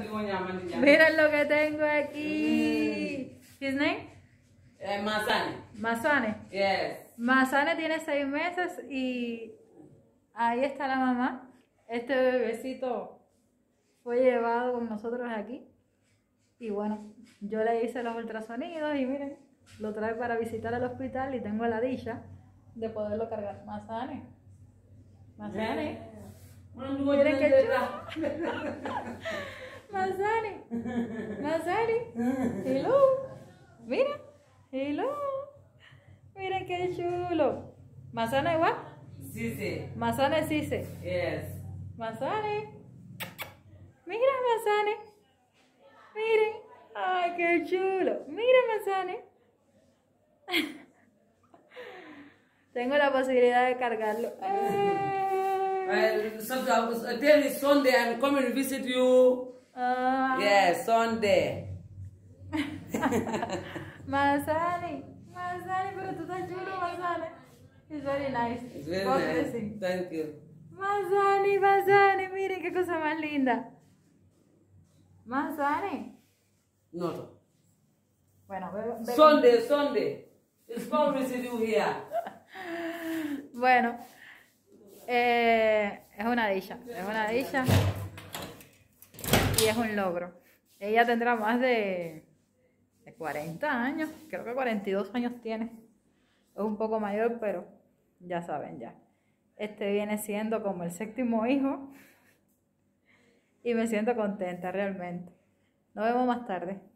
मेरा लोग aquí. ¿His name? Masahne. Masahne. Yes. Masahne tiene 6 meses y ahí está la mamá. Este bebecito fue llevado con nosotros aquí. Y bueno, yo le hice los ultrasonidos y miren, lo trae para visitar el hospital y tengo la dicha de poderlo cargar. Masahne. Masahne. Miren qué chulo. Masahne. Masahne. Hello. Mira. Hello. Miren qué chulo. Masahne igual. Ceesay. Masahne Ceesay. Yes. Masahne. Mira Masahne. Miren. Ay, qué chulo. Mira Masahne. Tengo la posibilidad de cargarlo. Sometimes until Sunday I'm coming to visit you. Yes, Sunday. Masahne, Masahne, pero tú estás chulo, Masahne. It's very nice. It's very nice. Thank you. Masahne, Masahne, miren qué cosa más linda. Masahne. No. Bueno, Sunday. It's coming to visit you here. Bueno. Es una dicha y es un logro. Ella tendrá más de 40 años, creo que 42 años tiene. Es un poco mayor, pero ya saben ya. Este viene siendo como el 7º hijo y me siento contenta realmente. Nos vemos más tarde.